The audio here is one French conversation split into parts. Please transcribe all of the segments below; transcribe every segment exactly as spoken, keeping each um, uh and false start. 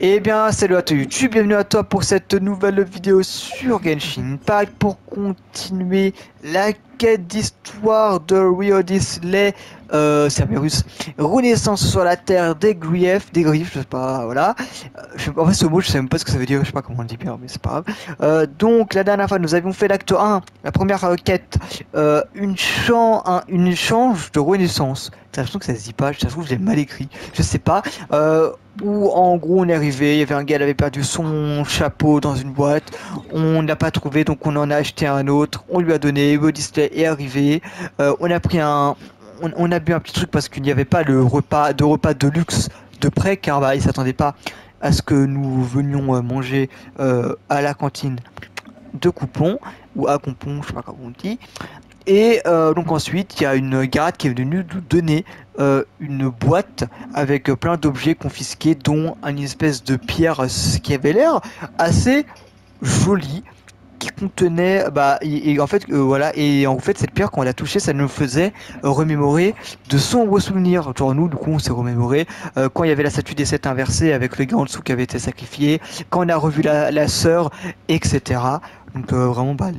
Eh bien, salut à toi YouTube, bienvenue à toi pour cette nouvelle vidéo sur Genshin Impact pour continuer la quête d'histoire de Wriothesley, euh, Cerberus Renaissance sur la terre des griefs, des griffes, je sais pas, voilà. Je, en fait, ce mot, je sais même pas ce que ça veut dire, je sais pas comment on le dit bien, mais c'est pas grave. Euh, donc, la dernière fois, nous avions fait l'acte un, la première euh, quête, euh, une, chan un, une change de Renaissance. J'ai l'impression que ça se dit pas, je trouve que j'ai mal écrit, je sais pas. Euh, où en gros on est arrivé, il y avait un gars qui avait perdu son chapeau dans une boîte, on ne l'a pas trouvé donc on en a acheté un autre, on lui a donné, Wriothesley est arrivé, euh, on a pris un, on, on a bu un petit truc parce qu'il n'y avait pas le repas de repas de luxe de près car bah, il ne s'attendait pas à ce que nous venions manger euh, à la cantine de Coupon, ou à Coupon, je sais pas comment on dit. Et euh, donc ensuite, il y a une garde qui est venue nous donner euh, une boîte avec plein d'objets confisqués, dont une espèce de pierre qui avait l'air assez jolie, qui contenait, bah, et, et en fait, euh, voilà, et en fait, cette pierre, quand on l'a touchée, ça nous faisait euh, remémorer de sombres souvenirs. Genre nous, du coup, on s'est remémoré euh, quand il y avait la statue des sept inversés avec le gars en dessous qui avait été sacrifié, quand on a revu la, la sœur, et cetera. Donc euh, vraiment, bah...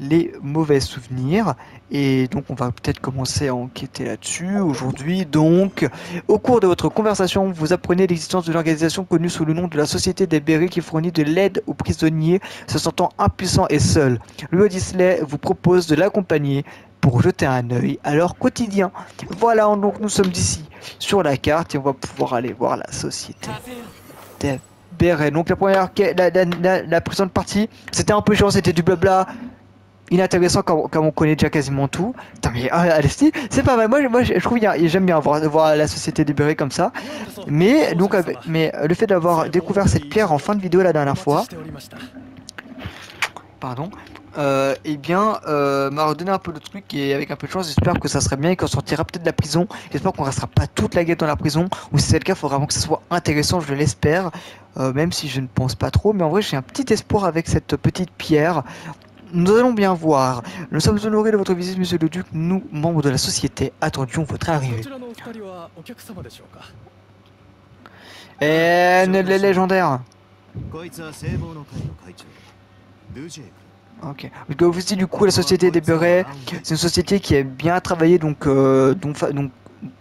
les mauvais souvenirs, et donc on va peut-être commencer à enquêter là-dessus aujourd'hui. Donc au cours de votre conversation, vous apprenez l'existence de l'organisation connue sous le nom de la Société des Bérets qui fournit de l'aide aux prisonniers se sentant impuissants et seuls. Wriothesley vous propose de l'accompagner pour jeter un œil à leur quotidien. Voilà, donc nous sommes d'ici sur la carte et on va pouvoir aller voir la Société des Bérets. Donc la première la, la, la, la précédente partie, c'était un peu chiant, c'était du blabla inintéressant comme, comme on connaît déjà quasiment tout. Putain, mais Alesti, c'est pas mal. Moi, moi je trouve bien, j'aime bien voir, voir la Société débérée comme ça. Mais donc, mais le fait d'avoir découvert cette pierre en fin de vidéo la dernière fois, pardon, euh, eh bien, euh, m'a redonné un peu le truc et avec un peu de chance, j'espère que ça sera bien et qu'on sortira peut-être de la prison. J'espère qu'on restera pas toute la guette dans la prison. Ou si c'est le cas, il faudra vraiment que ça soit intéressant, je l'espère. Euh, même si je ne pense pas trop, mais en vrai, j'ai un petit espoir avec cette petite pierre. Nous allons bien voir. Nous sommes honorés de votre visite, monsieur le duc. Nous, membres de la société, attendions votre arrivée. Eh, les légendaires. Ok. Vous dites du coup la Société des Bérets. C'est une société qui aime bien travailler, donc euh, dont, donc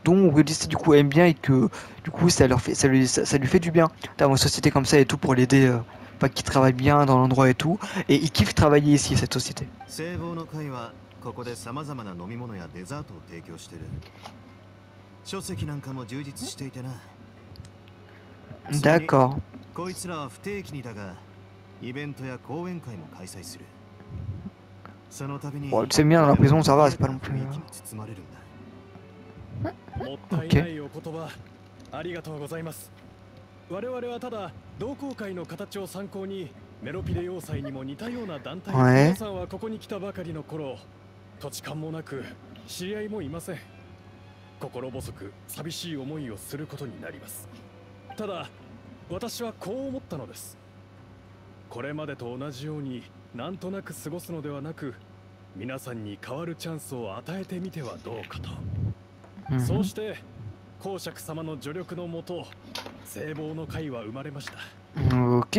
dont Wriothesley du coup aime bien et que du coup ça leur fait, ça lui, ça, ça lui fait du bien d'avoir une société comme ça et tout pour l'aider. Euh, pas qu'ils travaillent bien dans l'endroit et tout, et ils kiffent travailler ici, cette société. D'accord. Bon, c'est bien dans la prison, ça va, c'est pas non plus... Ok. Ouais. Mm-hmm. Ok,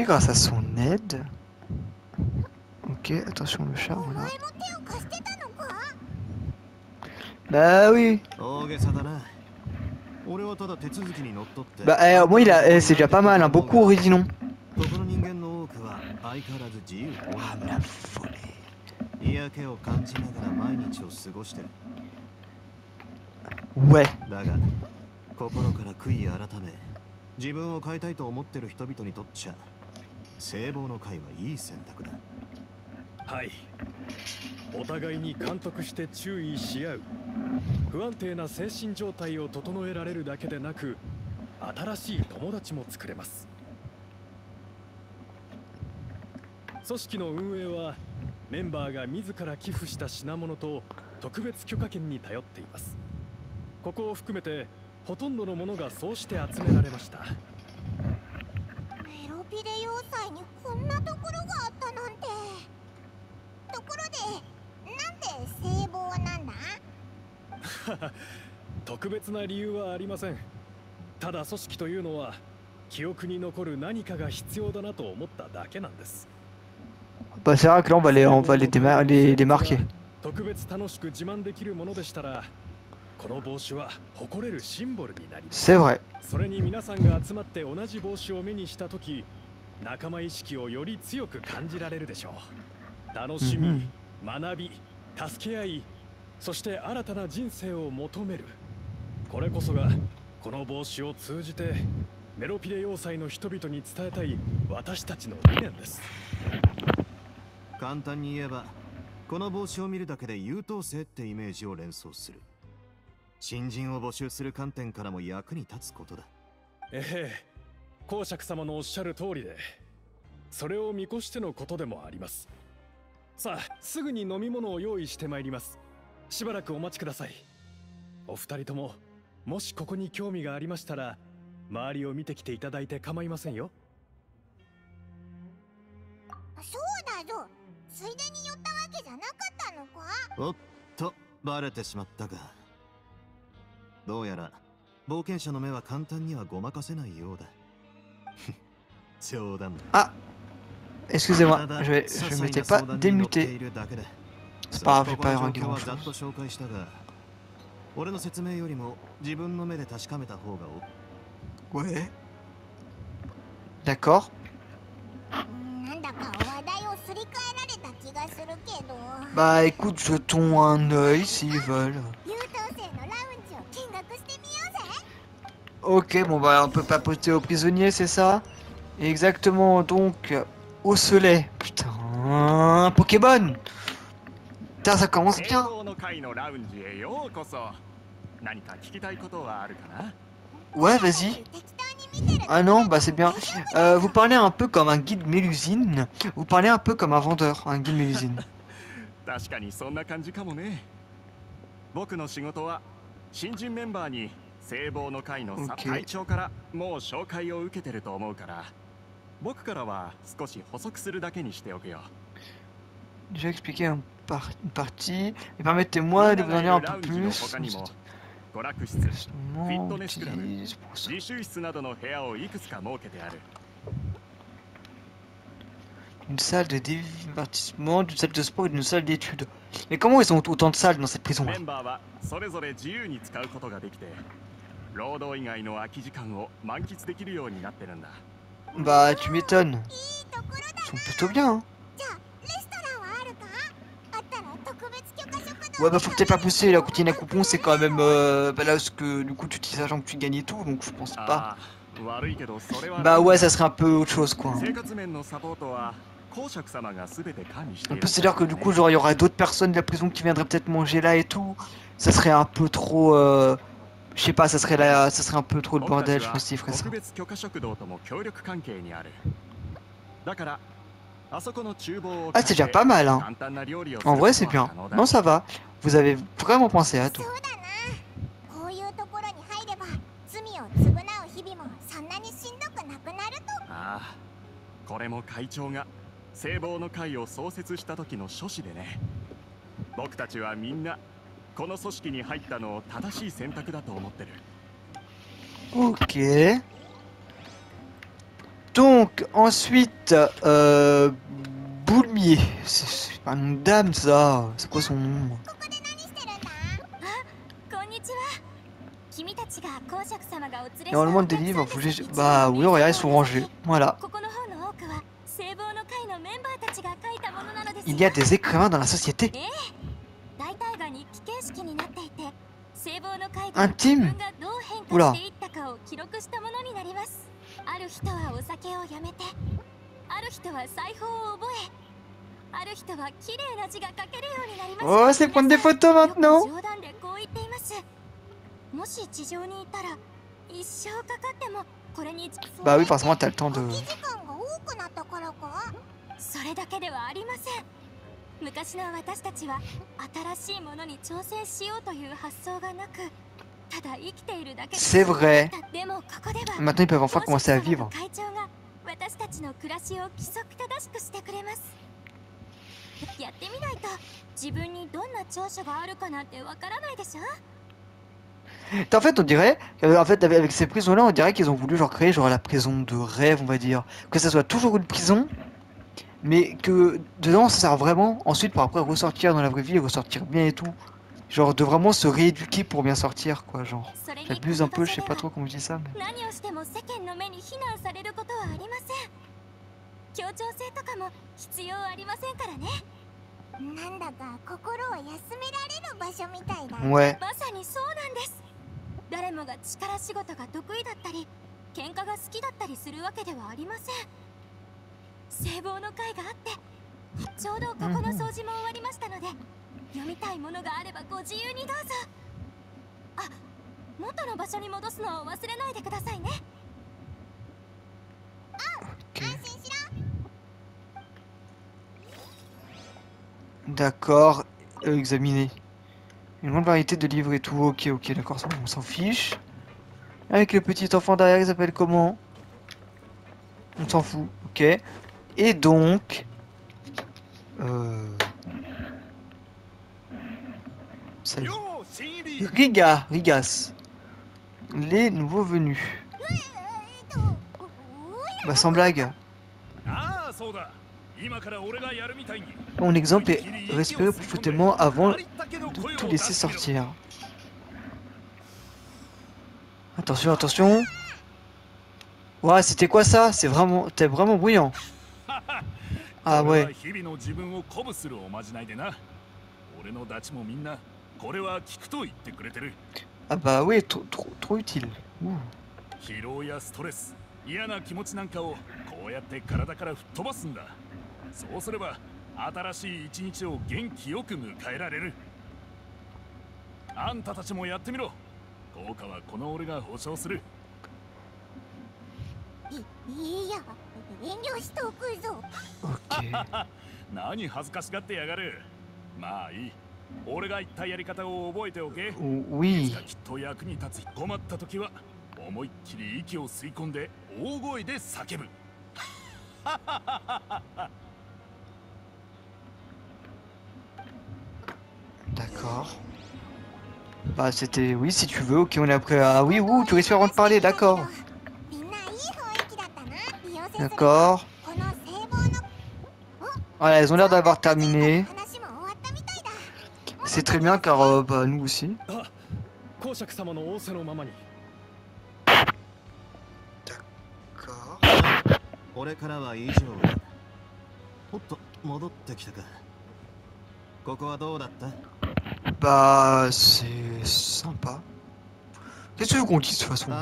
grâce à son aide. Ok, attention le chat, voilà. Bah oui. Bah euh, bon, il a, euh, c'est déjà pas mal, hein. Beaucoup auraient dit non. Ah, mais la folie. Ouais. Ouais. ほとんどのものがそうして集められました。メロピデ要塞にこんなところがあったなんて。ところで、なんで聖望はなんだ？特別な理由はありません。ただ組織というのは Bah c'est vrai que là on va les, on va les, déma les démarquer. C'est vrai. Mm-hmm. 新人を募集する観点からも役に立つことだ。ええ、公爵様のおっしゃる通りで、それを見越してのことでもあります。さあ、すぐに飲み物を用意してまいります。しばらくお待ちください。お二人とも、もしここに興味がありましたら、周りを見てきていただいて構いませんよ。そうだぞ。ついでに寄ったわけじゃなかったのか。おっと、バレてしまったか。 どうやら冒険者の目は簡単にはごまかせないようだ。冗談。あ、excusez-moi, je vais, je ne m'étais pas démuté. C'est pas grave, j'ai pas rien grand-chose. Ouais. D'accord. Bah écoute, jetons un œil s'ils veulent. Ok, bon bah on peut pas poster aux prisonniers, c'est ça? Exactement, donc au soleil. Putain, Pokémon. Putain, ça commence bien. Ouais, vas-y. Ah non, bah c'est bien. Euh, vous parlez un peu comme un guide Mélusine. Vous parlez un peu comme un vendeur, un guide Mélusine. Okay. J'ai expliqué une, par une partie. Permettez-moi de vous en dire un peu plus. Une salle de divertissement, d'une salle de sport et d'une salle d'études. Mais comment ils ont autant de salles dans cette prison-là? Bah tu m'étonnes. Ils sont plutôt bien hein. Ouais bah faut peut-être pas pousser, la coutine à coupon c'est quand même euh, bah là parce que du coup tu utilises l'argent que tu gagnes et tout, donc je pense pas. Bah ouais ça serait un peu autre chose quoi. On peut se dire que du coup genre il y aura d'autres personnes de la prison qui viendraient peut-être manger là et tout. Ça serait un peu trop euh... Je sais pas, ça serait la... ça serait un peu trop le bordel, je pense qu'il ferait ça. Ah c'est déjà pas mal hein. En vrai c'est bien. Non ça va. Vous avez vraiment pensé à tout. Ok. Donc ensuite, euh, Boulmier. C'est pas une dame ça. C'est quoi son nom? Normalement des livres, faut juste... Bah oui, regarde, ils sont rangés. Voilà. Il y a des écrivains dans la société. Intime. Oula. Oh, c'est prendre des photos maintenant. Bah oui, forcément, t'as le temps de... C'est vrai. Maintenant ils peuvent enfin commencer à vivre. En fait, on dirait, en fait, avec ces prisons-là, on dirait qu'ils ont voulu genre créer genre la prison de rêve, on va dire, que ça soit toujours une prison, mais que dedans, ça sert vraiment ensuite pour après ressortir dans la vraie vie, ressortir bien et tout, genre de vraiment se rééduquer pour bien sortir, quoi, genre. J'abuse un peu, je sais pas trop comment je dis ça. Mais... Ouais. Okay. D'accord, euh, examiner. Une grande variété de livres et tout. Ok, ok, d'accord, on s'en fiche. Avec le petit enfant derrière, il s'appelle comment? On s'en fout, ok. Et donc... Euh... Salut. Riga, Rigas. Les nouveaux venus. Bah sans blague. Mon exemple est respirer profondément avant de tout laisser sortir. Attention, attention. Ouais, c'était quoi ça? C'est vraiment... T'es vraiment bruyant. Ah ouais. Ah bah oui, trop, trop, trop utile. Ouh. Okay. Oui. D'accord. Bah c'était... Oui, si tu veux, ok, on est après... Ah oui, ouh, tu risques vraiment de parler, d'accord. D'accord. Voilà, ils ont l'air d'avoir terminé. C'est très bien car euh, bah, nous aussi. D'accord. Bah c'est sympa. Qu'est-ce que vous comptez de toute façon?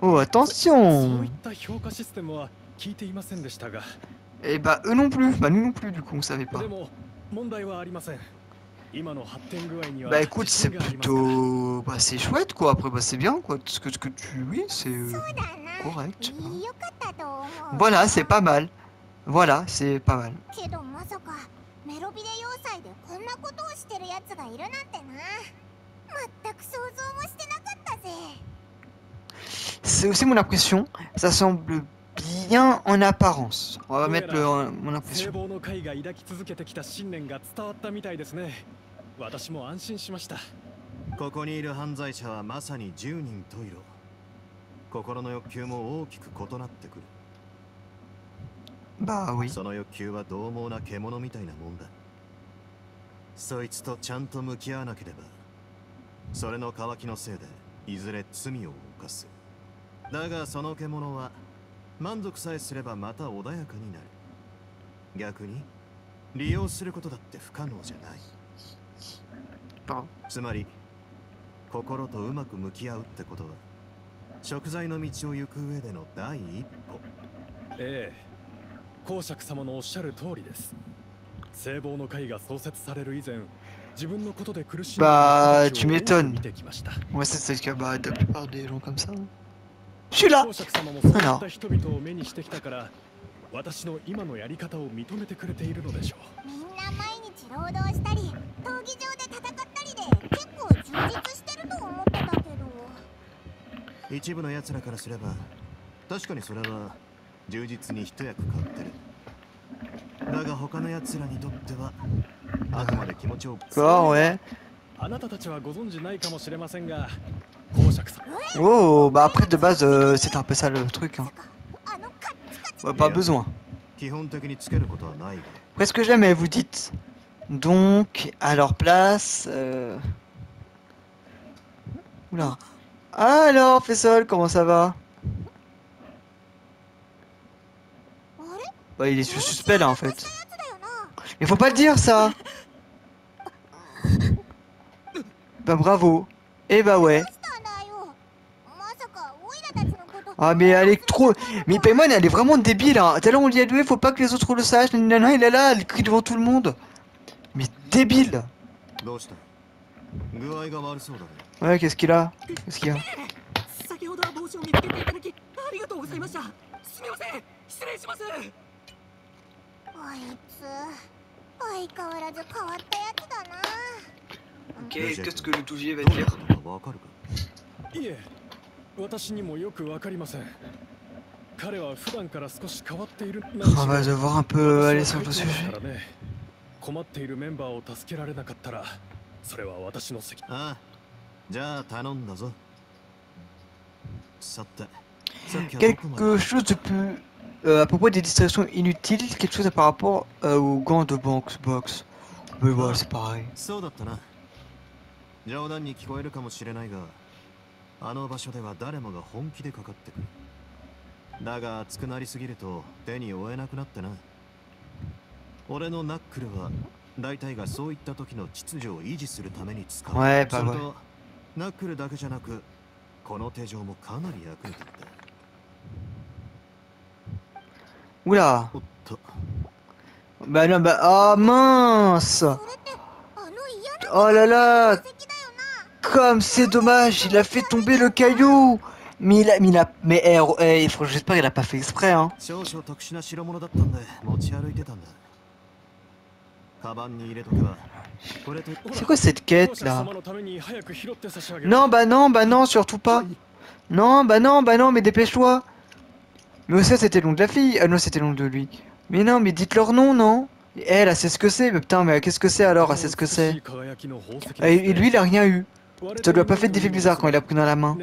Oh attention. Et bah eux non plus, bah nous non plus du coup on savait pas. Bah écoute c'est plutôt... Bah c'est chouette quoi, après bah c'est bien quoi, ce que, ce que tu... Oui c'est euh, correct. Bah. Voilà c'est pas mal, voilà c'est pas mal. C'est aussi mon impression, ça semble... bien en apparence. On va mettre le, en, mon impression. Bah oui. Bah, tu m'étonnes. Ouais, c'est ce qu'il y a bah, de la plupart des gens comme ça. Hein. Je suis là. Alors. Quoi, ouais. Oh, bah après de base, euh, c'est un peu ça le truc. Hein. Ouais, pas besoin. Qu'est-ce que j'aime, vous dites. Donc, à leur place... Euh... Oula. Alors, Fessol, comment ça va? Bah, il est suspect là en fait. Mais faut pas le dire ça. Bah bravo. Eh bah ouais. Ah mais elle est trop... Mais Paimon elle est vraiment débile hein. T'as là on l'y a doué, faut pas que les autres le sachent. Nanana, il est là, elle crie devant tout le monde. Mais débile. Ouais, qu'est-ce qu'il a? Qu'est-ce qu'il y a? Ok, qu'est-ce que le touvier va dire? On va devoir un peu aller sur le sujet. Quelque chose de plus... Euh, à propos des distractions inutiles, quelque chose par rapport euh, aux gants de box box. Mais voilà, c'est pareil. Ouais, pas vrai. Oula. Bah non, bah... Oh mince. Oh là là. Comme c'est dommage, il a fait tomber le caillou. Mais il a... Mais, il a, mais hey, hey, j'espère qu'il a pas fait exprès, hein. C'est quoi cette quête, là? Non, bah non, bah non, surtout pas. Non, bah non, bah non, mais dépêche-toi. Mais ça c'était le nom de la fille. Ah non, c'était le nom de lui. Mais non, mais dites leur nom, non? Elle, elle sait ce que c'est. Mais putain, mais qu'est-ce que c'est alors? Elle sait ce que c'est. Et lui, il a rien eu. Ça lui a pas fait d'effet bizarre quand il a pris dans la main.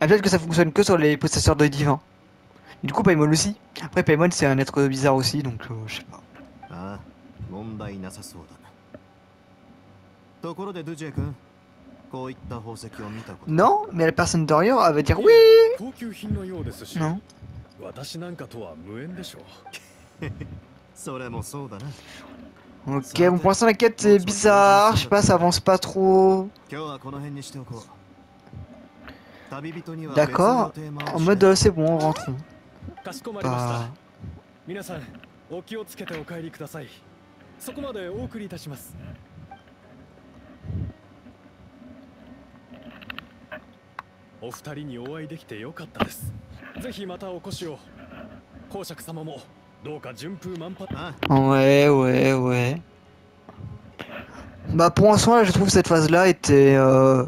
Ah, peut-être que ça fonctionne que sur les possesseurs d'œil divin. Du coup, Paimon aussi. Après, Paimon, c'est un être bizarre aussi, donc euh, je sais pas. Non, mais la personne d'Orient, elle va dire oui. Non. Ok, bon, pour l'instant la quête est bizarre, je sais pas, ça avance pas trop. D'accord, en mode euh, c'est bon, rentrons. Bah... Ouais, ouais, ouais. Bah pour l'instant, je trouve que cette phase-là était... Euh...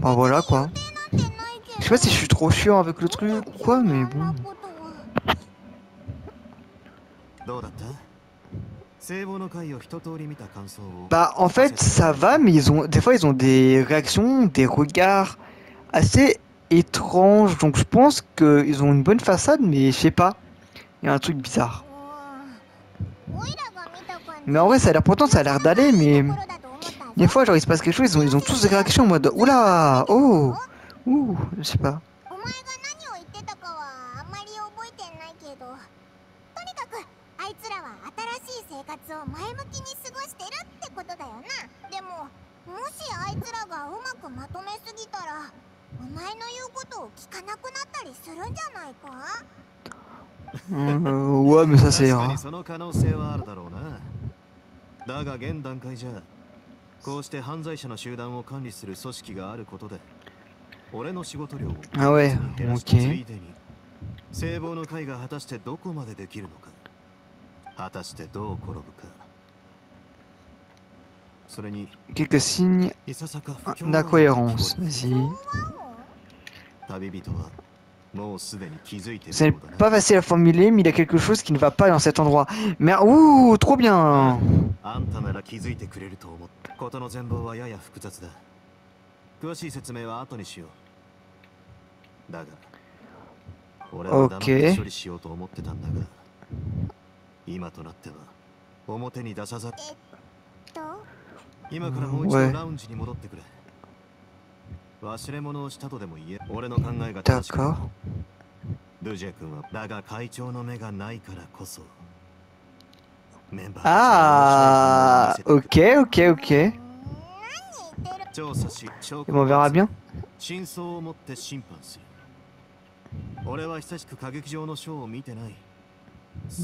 Bah voilà, quoi. Je sais pas si je suis trop chiant avec le truc ou quoi, mais bon... Bah en fait ça va, mais ils ont des fois ils ont des réactions, des regards assez étranges, donc je pense qu'ils ont une bonne façade, mais je sais pas, il y a un truc bizarre. Mais en vrai ça a l'air, pourtant ça a l'air d'aller, mais des fois genre il se passe quelque chose, ils ont, ils ont tous des réactions en mode oula, oh, ouh, je sais pas. Euh, ouais, mais ça c'est rare. Ah ouais, ok. Quelques signes d'incohérence, vas-y. C'est pas facile à formuler, mais il y a quelque chose qui ne va pas dans cet endroit. Mais ouh, trop bien. Ok. Ouais. D'accord. Ah, ok, ok, ok. Et on verra bien.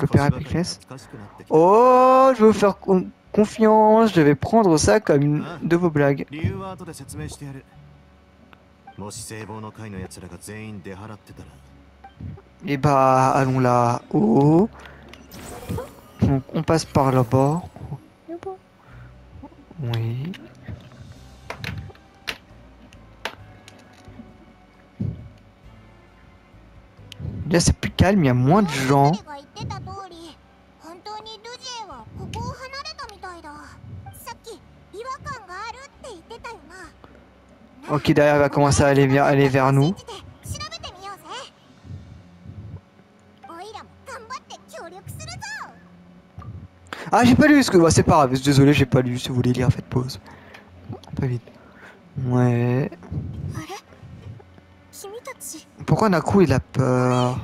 L'opéra Piclès. Oh, je vais vous faire con confiance, je vais prendre ça comme une de vos blagues. Et bah, allons là. Oh, oh. Donc, on passe par là-bas. Oui. Là, c'est plus calme, il y a moins de gens. Ok, derrière, elle va commencer à aller vers, aller vers nous. Ah, j'ai pas lu ce que... Bah, c'est pas grave, désolé, j'ai pas lu. Si vous voulez lire, faites pause. Pas vite. Ouais. Pourquoi d'un coup il a peur?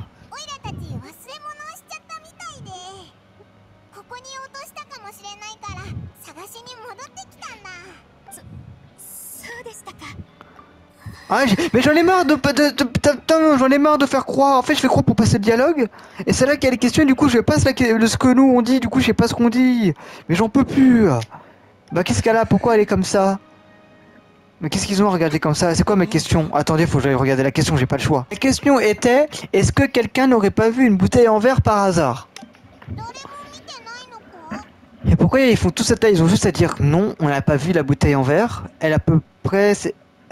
Ah, mais j'en ai marre de, de, de, de j'en ai marre de faire croire. En fait, je fais croire pour passer le dialogue. Et c'est là qu'il y a les questions. Et du coup, je passe la, le, ce que nous on dit. Du coup, je sais pas ce qu'on dit. Mais j'en peux plus. Bah, qu'est-ce qu'elle a? Pourquoi elle est comme ça? Mais qu'est-ce qu'ils ont à regarder comme ça? C'est quoi mes questions? Attendez, faut que j'aille regarder la question. J'ai pas le choix. La question était: est-ce que quelqu'un n'aurait pas vu une bouteille en verre par hasard? Et pourquoi ils font tout ça? Ils ont juste à dire non, on n'a pas vu la bouteille en verre. Elle à peu près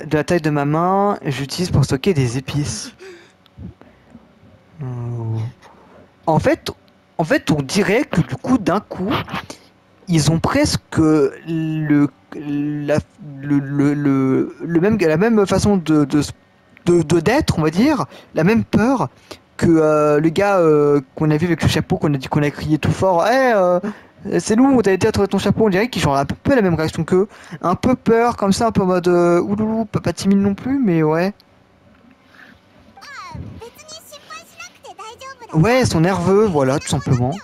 de la taille de ma main, j'utilise pour stocker des épices. Oh. En fait, en fait, on dirait que du coup, d'un coup, ils ont presque le, la, le, le, le, le même, la même façon de, de, de, de d'être, on va dire, la même peur que euh, le gars euh, qu'on a vu avec le chapeau, qu'on a dit qu'on a crié tout fort. Hey, euh, c'est nous, t'as été à trouver ton chapeau, on dirait qu'ils ont un peu la même réaction qu'eux. Un peu peur, comme ça, un peu en mode euh, ouloulou, pas, pas timide non plus, mais ouais. Ouais, ils sont nerveux, voilà, tout simplement.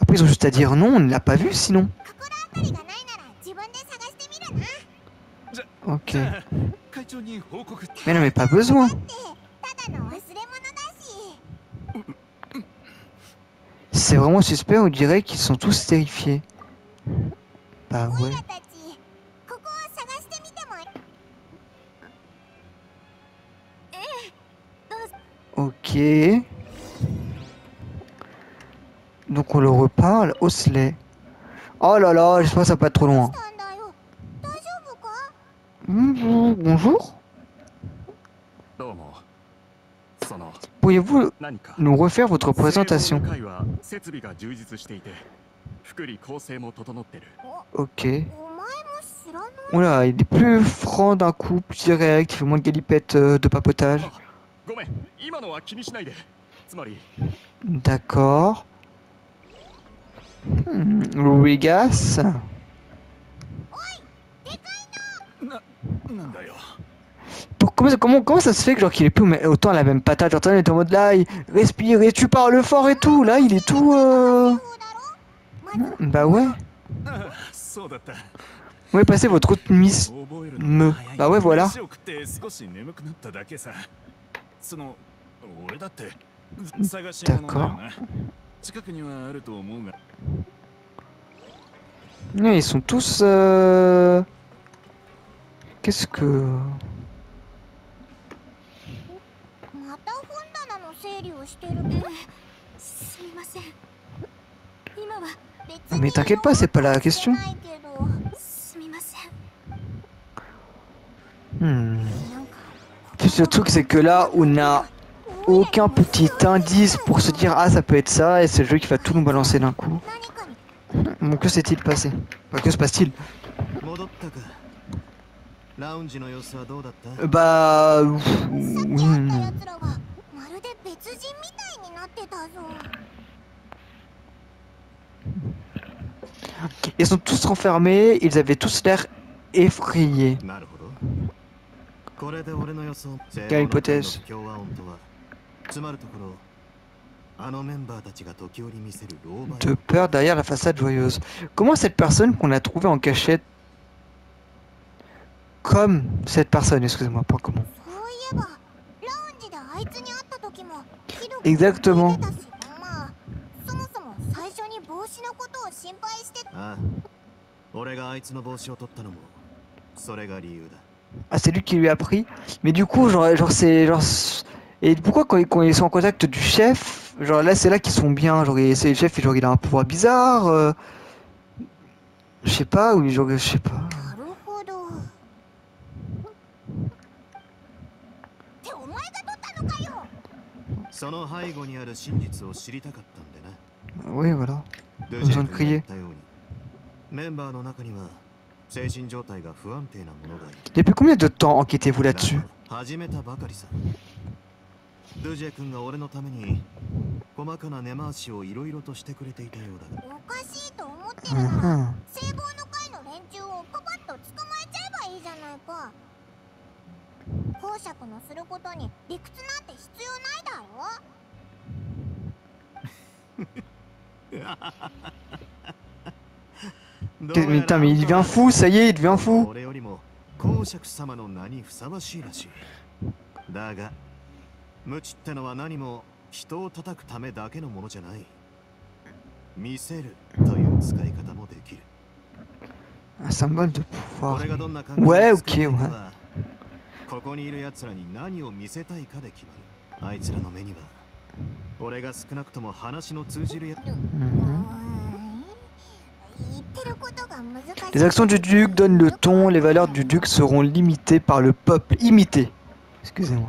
Après, ils ont juste à dire non, on ne l'a pas vu sinon. Ok. Mais non, mais pas besoin. C'est vraiment suspect, on dirait qu'ils sont tous terrifiés. Bah ouais. Ok. Donc on leur reparle, Wriothesley. Oh là là, j'espère que ça va pas être trop loin. Bonjour. Bonjour. Pourriez-vous nous refaire votre présentation? Ok. Oula, il est plus franc d'un coup, plus direct, il fait moins de galipettes de papotage. D'accord. Hmm, Louis-Gas. Comment, comment, comment ça se fait que genre qu'il est plus autant la même patate? Genre, il est en mode là, il respire et tu parles fort et tout. Là, il est tout. Euh... Bah ouais. Ouais, passez votre autre miss. Me. Bah ouais, voilà. D'accord. Ouais, ils sont tous. Euh... Qu'est-ce que. Mais t'inquiète pas, c'est pas la question. Hmm. le truc c'est que là on a aucun petit indice pour se dire ah ça peut être ça et c'est le jeu qui va tout nous balancer d'un coup. Bon, que s'est-il passé? Enfin, que se passe-t-il? Euh, bah... Mmh. Ils sont tous renfermés, ils avaient tous l'air effrayés. Quelle hypothèse? De peur derrière la façade joyeuse. Comment cette personne qu'on a trouvée en cachette... Comme cette personne, excusez-moi, pas comment. Exactement. Ah, c'est lui qui lui a pris. Mais du coup, genre, genre c'est... genre. Et pourquoi quand ils, quand ils sont en contact du chef, genre là c'est là qu'ils sont bien, genre c'est le chef et genre il a un pouvoir bizarre, euh... je sais pas, ou genre je sais pas. Oui voilà, besoin de crier. Depuis combien de temps enquêtez-vous là-dessus? Uh-huh. Mais, tain, mais il devient fou, ça y est, il devient fou. Un symbole de pouvoir. Ouais, ok, ouais. Les actions du duc donnent le ton, les valeurs du duc seront limitées par le peuple. Imitées. Excusez-moi.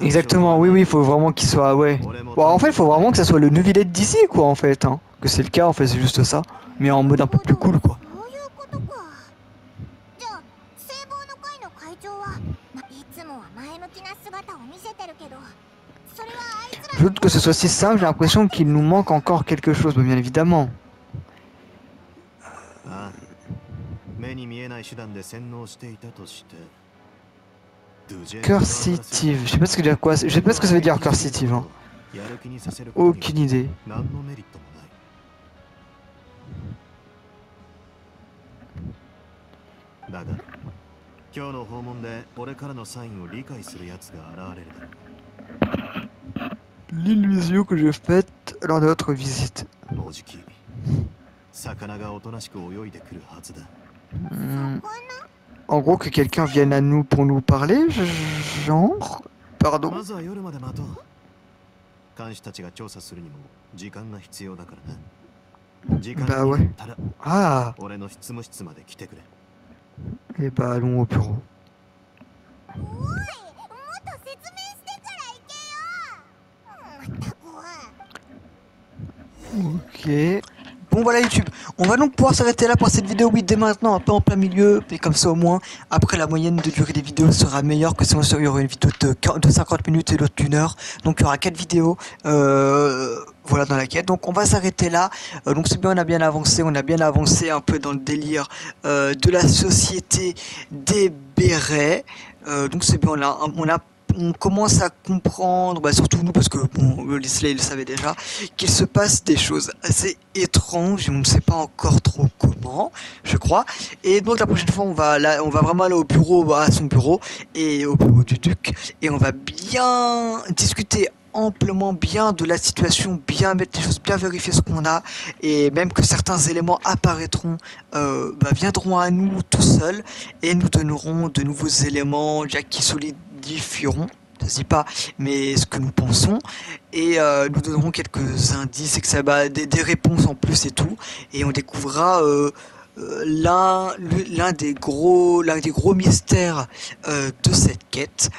Exactement, oui, oui, il faut vraiment qu'il soit, ouais. Bon, en fait, il faut vraiment que ça soit le Neuvillette d'ici, quoi, en fait, hein. Que c'est le cas, en fait, c'est juste ça, mais en mode un peu plus cool, quoi. Je doute que ce soit si simple, j'ai l'impression qu'il nous manque encore quelque chose, bien évidemment. Cursitive, je sais pas ce que dire quoi, je sais pas ce que ça veut dire cursitive. Hein. Aucune idée. L'illusion que j'ai faite lors de notre visite. Mmh. En gros, que quelqu'un vienne à nous pour nous parler, genre... Pardon. Bah ouais. Ah. Et bah allons au bureau. Ok. Bon voilà YouTube, on va donc pouvoir s'arrêter là pour cette vidéo, oui dès maintenant, un peu en plein milieu, mais comme ça au moins, après la moyenne de durée des vidéos sera meilleure que si on serait, il y aurait une vidéo de cinquante minutes et l'autre d'une heure, donc il y aura quatre vidéos, euh, voilà dans la quête, donc on va s'arrêter là, euh, donc c'est bien, on a bien avancé, on a bien avancé un peu dans le délire euh, de la société des bérets, euh, donc c'est bien, on a, on a on commence à comprendre, bah surtout nous parce que bon, Wriothesley le savait déjà, qu'il se passe des choses assez étranges et on ne sait pas encore trop comment, je crois. Et donc la prochaine fois, on va, là, on va vraiment aller au bureau, à son bureau et au bureau du duc, et on va bien discuter amplement bien de la situation, bien mettre les choses, bien vérifier ce qu'on a, et même que certains éléments apparaîtront, euh, bah, viendront à nous tout seuls et nous donnerons de nouveaux éléments, Jackie solide. Différents je ne sais pas, mais ce que nous pensons, et euh, nous donnerons quelques indices, et que ça, bah, des, des réponses en plus et tout, et on découvrira euh, euh, l'un l'un des gros l'un des gros mystères euh, de cette quête,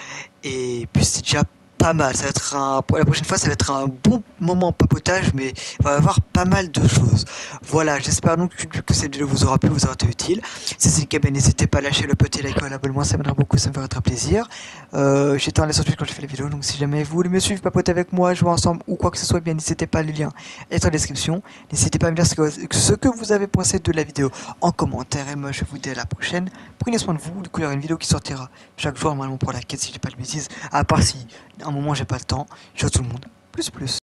et puis c'est déjà pas mal. Ça va être un, la prochaine fois ça va être un bon moment papotage, mais on va avoir pas mal de choses. Voilà, j'espère donc que, que cette vidéo vous aura plu, vous aura été utile. Si c'est le cas, n'hésitez pas à lâcher le petit like ou l'abonnement, ça m'aidera beaucoup, ça me fera très plaisir. Euh, j'étais en live sur Twitch quand je fais les vidéos, donc si jamais vous voulez me suivre, papoter avec moi, jouer ensemble ou quoi que ce soit, bien n'hésitez pas, les liens est en description. N'hésitez pas à me dire ce que, ce que vous avez pensé de la vidéo en commentaire, et moi je vous dis à la prochaine. Prenez soin de vous, du coup il y aura une vidéo qui sortira chaque jour normalement pour la quête si j'ai pas de bêtises, à part si à un moment j'ai pas le temps. Je vois tout le monde. Plus plus.